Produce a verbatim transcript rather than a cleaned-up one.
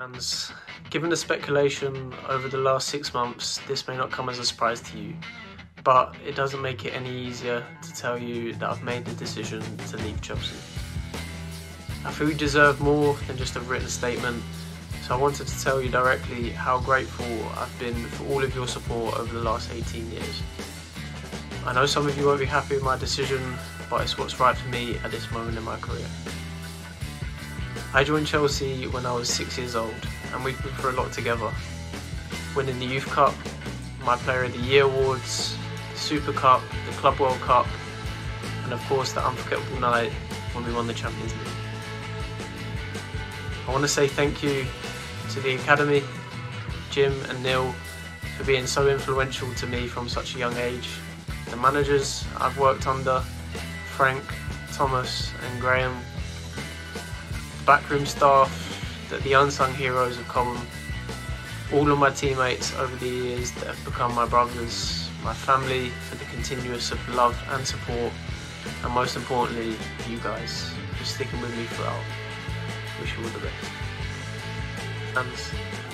And given the speculation over the last six months, this may not come as a surprise to you, but it doesn't make it any easier to tell you that I've made the decision to leave Chelsea. I feel we deserve more than just a written statement, so I wanted to tell you directly how grateful I've been for all of your support over the last eighteen years. I know some of you won't be happy with my decision, but it's what's right for me at this moment in my career. I joined Chelsea when I was six years old, and we've been through a lot together, winning the Youth Cup, my Player of the Year awards, the Super Cup, the Club World Cup, and of course the unforgettable night when we won the Champions League. I want to say thank you to the Academy, Jim and Neil, for being so influential to me from such a young age, the managers I've worked under, Frank, Thomas and Graham, backroom staff, that the unsung heroes of Cobham, all of my teammates over the years that have become my brothers, my family, for the continuous love and support, and most importantly, you guys, for sticking with me throughout. Wish you all the best. Thanks.